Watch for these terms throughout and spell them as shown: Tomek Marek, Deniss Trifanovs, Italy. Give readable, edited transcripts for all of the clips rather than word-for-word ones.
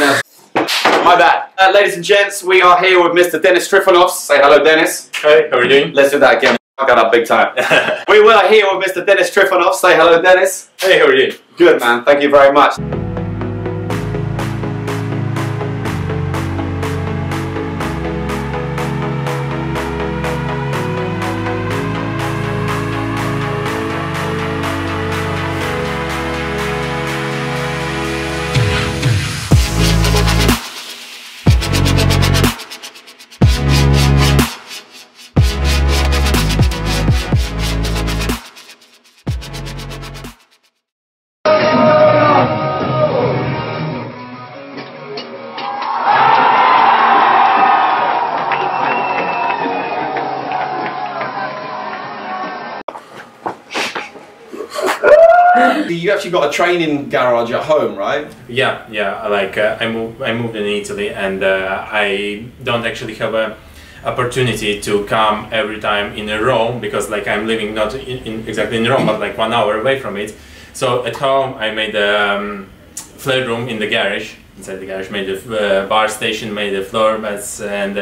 My bad. Ladies and gents, we are here with Mr. Deniss Trifanovs. Say hello, Deniss. Hey, how are you doing? Let's do that again. I got up big time. We were here with Mr. Deniss Trifanovs. Say hello, Deniss. Hey, how are you? Good, man. Thank you very much. You actually got a training garage at home, right? Yeah, yeah. Like I moved in Italy, and I don't actually have a opportunity to come every time in Rome, because like I'm living not exactly in Rome, but like 1 hour away from it. So at home I made a flare room in the garage. Inside the garage, made a bar station, made the floor mats, and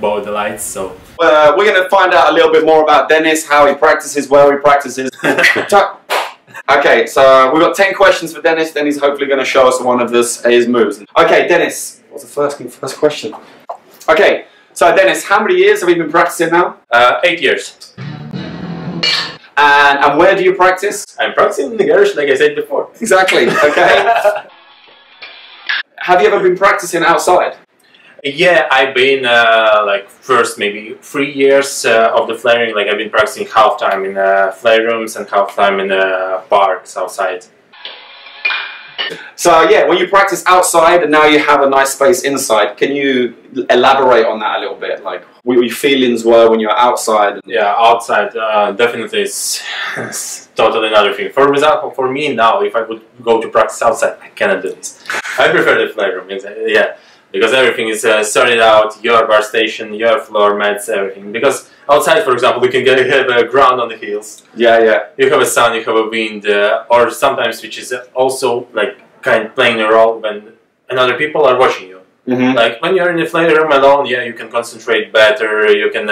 bought the lights. So we're gonna find out a little bit more about Deniss, how he practices, where he practices. Okay, so we've got 10 questions for Deniss. Deniss hopefully going to show us one of his moves. Okay, Deniss, what's the first question? Okay, so Deniss, how many years have you been practicing now? 8 years. And where do you practice? I'm practicing in the garage, like I said before. Exactly, okay. Have you ever been practicing outside? Yeah, I've been like first maybe 3 years of the flaring. Like I've been practicing half time in flare rooms and half time in parks outside. So yeah, when you practice outside and now you have a nice space inside, can you elaborate on that a little bit? Like what your feelings were when you were outside? Yeah, outside definitely is totally another thing. For example, for me now, if I would go to practice outside, I cannot do this. I prefer the flare room. Yeah. Because everything is sorted out, your bar station, your floor mats, everything. Because outside, for example, we can have a ground on the hills. Yeah, yeah. You have a sun, you have a wind, or sometimes which is also like kind of playing a role when another people are watching you. Mm-hmm. Like when you're in the flare room alone, yeah, you can concentrate better. You can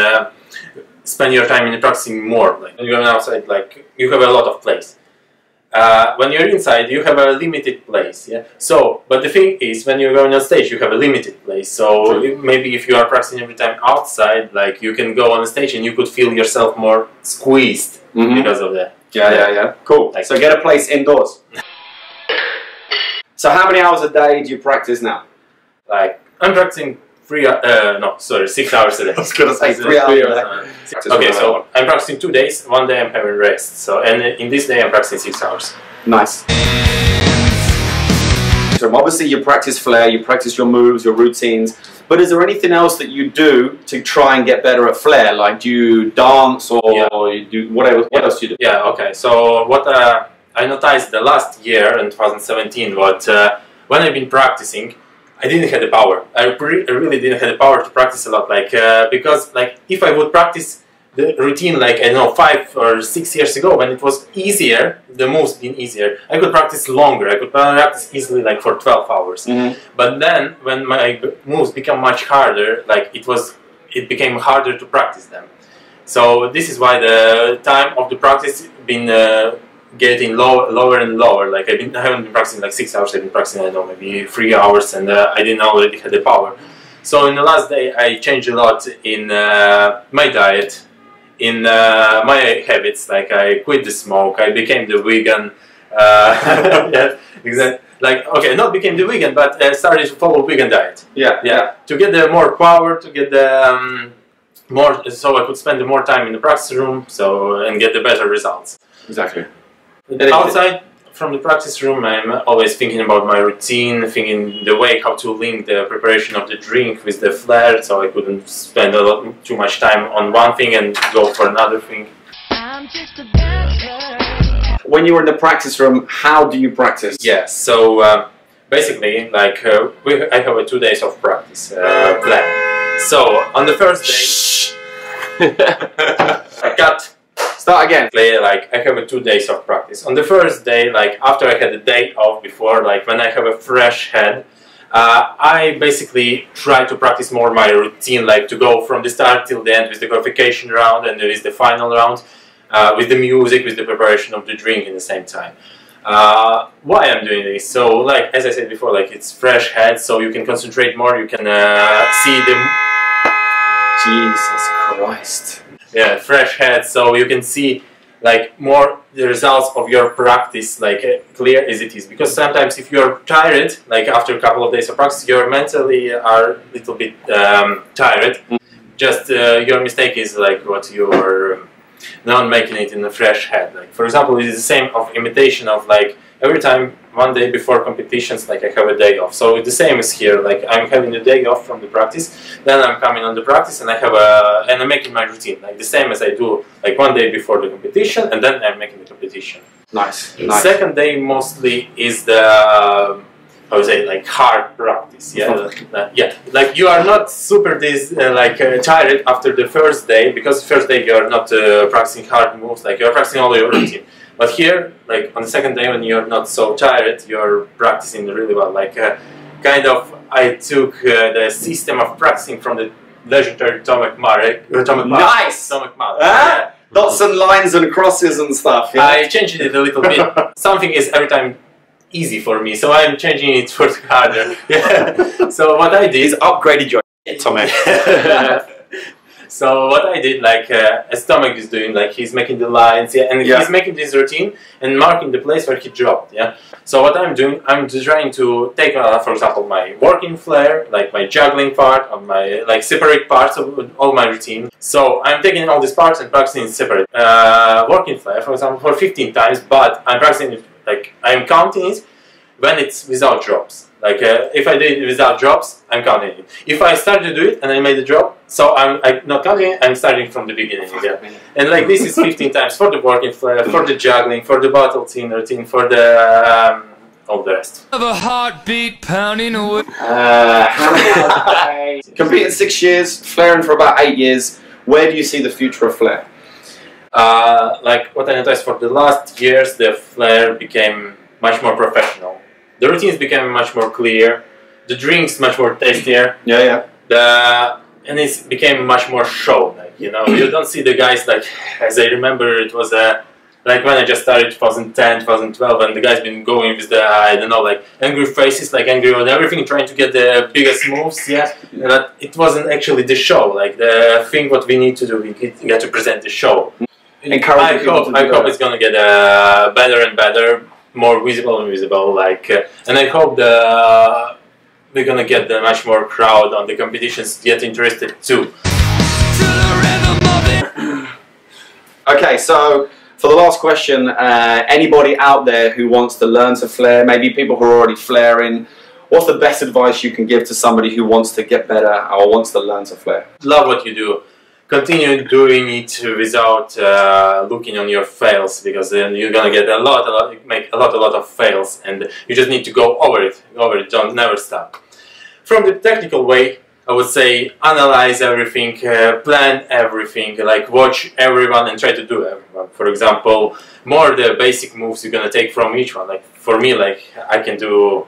spend your time in practicing more. Like when you're outside, like you have a lot of place. When you're inside, you have a limited place, yeah? So, but the thing is, when you're going on stage, you have a limited place. So maybe if you are practicing every time outside, like, you can go on a stage and you could feel yourself more squeezed because of that. Yeah, yeah, yeah. Cool. Like, so get a place indoors. So how many hours a day do you practice now? Like, I'm practicing 6 hours a day. I was gonna say 3 hours. Okay, so I'm practicing 2 days, 1 day I'm having rest. So, and in this day I'm practicing 6 hours. Nice. So obviously you practice flare, you practice your moves, your routines, but is there anything else that you do to try and get better at flare? Like do you dance or, yeah. Or you do whatever, what else do you do? Yeah, okay, so what I noticed the last year in 2017, what, when I've been practicing, I didn't have the power. I really didn't have the power to practice a lot, like because like if I would practice the routine like I don't know 5 or 6 years ago when it was easier, the moves been easier, I could practice longer. I could practice easily like for 12 hours. Mm-hmm. But then when my moves become much harder, like it became harder to practice them. So this is why the time of the practice been. Getting lower and lower. Like I haven't been practicing like 6 hours. I've been practicing I don't know maybe 3 hours, and I didn't already have the power. So in the last day, I changed a lot in my diet, in my habits. Like I quit the smoke. I became the vegan. Yeah, exactly. Like okay, not became the vegan, but started to follow vegan diet. Yeah, yeah. To get the more power, to get the more, so I could spend more time in the practice room, so and get the better results. Exactly. Outside from the practice room, I'm always thinking about my routine, thinking the way how to link the preparation of the drink with the flare, so I couldn't spend too much time on one thing and go for another thing. When you were in the practice room, how do you practice? Yeah, so basically, like I have a 2 days of practice plan. So on the first day, I cut. Start again. Like I have 2 days of practice. On the first day, like after I had a day off before, like when I have a fresh head, I basically try to practice more my routine, like to go from the start till the end with the qualification round, and there is the final round with the music, with the preparation of the drink in the same time. Why I'm doing this? So, like as I said before, like it's fresh head, so you can concentrate more. You can see the Jesus Christ. Yeah, fresh head, so you can see like more the results of your practice, like clear as it is. Because sometimes if you're tired, like after a couple of days of practice, you're mentally are a little bit tired. Just your mistake is like what you're not making it in a fresh head. Like for example, it's the same of imitation of like every time one day before competitions, like I have a day off. So it's the same as here. Like I'm having a day off from the practice, then I'm coming on the practice and I have a and I'm making my routine like the same as I do like one day before the competition, and then I'm making the competition. Nice. Nice. Second day mostly is the I would say like hard practice, yeah, yeah. Like you are not super tired after the first day, because first day you are not practicing hard moves, like you are practicing all your routine. But here, like on the second day when you are not so tired, you are practicing really well. Like kind of, I took the system of practicing from the legendary Tomek Marek. Nice, Tomek Marek. Yeah. Dots and lines and crosses and stuff. Yeah. I changed it a little bit. Something is every time easy for me, so I'm changing it for harder. Yeah. So what I did is upgraded your Tomek. So what I did, like as Tomek is doing, like he's making the lines, yeah, and he's making this routine and marking the place where he dropped, yeah. So what I'm doing, I'm just trying to take, for example, my working flair, like my juggling part, or my like separate parts of all my routine. So I'm taking all these parts and practicing separate working flair, for example, for 15 times, but I'm practicing it. Like I'm counting it when it's without drops. Like if I did it without drops, I'm counting it. If I start to do it and I made a drop, so I'm not counting it, I'm starting from the beginning again. Yeah. And like this is 15 times for the working flare, for the juggling, for the bottle tin routine, for the all the rest. Have a heartbeat pounding away. Competing 6 years, flaring for about 8 years. Where do you see the future of flare? Like what I noticed for the last years, the flair became much more professional. The routines became much more clear. The drinks much more tastier. Yeah, yeah. And it became much more show. Like, you know, you don't see the guys like as I remember it was like when I just started 2010, 2012, and the guys been going with the I don't know like angry faces, like angry on everything, trying to get the biggest moves. Yeah, but it wasn't actually the show. Like the thing what we need to do, we get to present the show. I hope it's gonna get better and better, more visible and visible. Like, and I hope we're gonna get the much more crowd on the competitions get interested too. Okay, so for the last question, anybody out there who wants to learn to flare, maybe people who are already flaring, what's the best advice you can give to somebody who wants to get better or wants to learn to flare? Love what you do. Continue doing it without looking on your fails, because then you're gonna get a lot of fails, and you just need to go over it, don't never stop. From the technical way, I would say analyze everything, plan everything, like watch everyone and try to do everyone. For example, more the basic moves you're gonna take from each one. Like for me, like I can do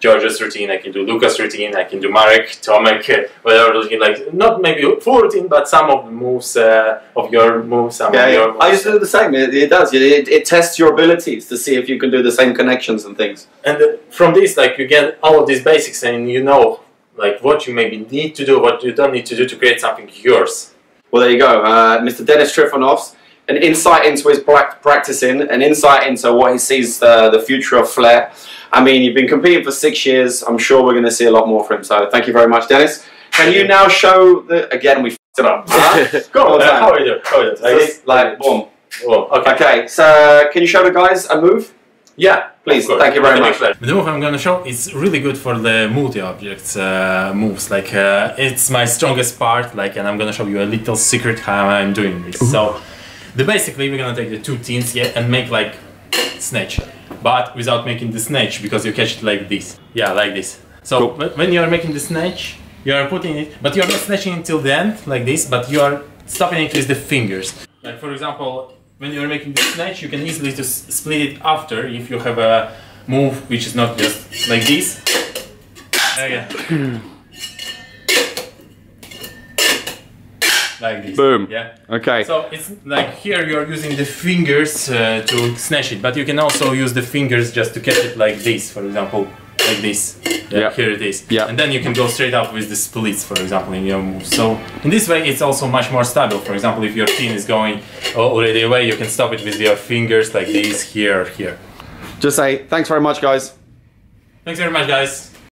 George's routine, I can do Lucas' routine, I can do Marek, Tomek, whatever. Like not maybe full routine, but some of the moves of your moves. I used to do the same. It does. It tests your abilities to see if you can do the same connections and things. And from this, like you get all of these basics, and you know, like what you maybe need to do, what you don't need to do to create something yours. Well, there you go, Mr. Deniss Trifanovs. An insight into his practicing, an insight into what he sees the future of flare. I mean, you've been competing for 6 years. I'm sure we're going to see a lot more from him. So thank you very much, Deniss. Can you now show the... Again, we f***ed it up. Go on, how are you doing? How are you doing? Just, like, boom. Oh, okay. Okay, so can you show the guys a move? Yeah, please. Thank you very much. The move I'm going to show is really good for the multi-objects moves. Like, it's my strongest part, like, and I'm going to show you a little secret how I'm doing this. So, basically, we're going to take the two tins here and make, like, snatch. But without making the snatch, because you catch it like this. Yeah, like this. So cool. When you are making the snatch, you are putting it, but you are not snatching until the end, like this, but you are stopping it with the fingers. Like for example, when you are making the snatch, you can easily just split it after if you have a move which is not just like this. Okay. Like this. Boom. Yeah. Okay. So it's like here you are using the fingers to snatch it, but you can also use the fingers just to catch it like this, for example, like this. Yeah. Yep. Here it is. Yeah. And then you can go straight up with the splits, for example, in your move. So in this way, it's also much more stable. For example, if your pin is going already away, you can stop it with your fingers like this, here, here. Just say thanks very much, guys. Thanks very much, guys.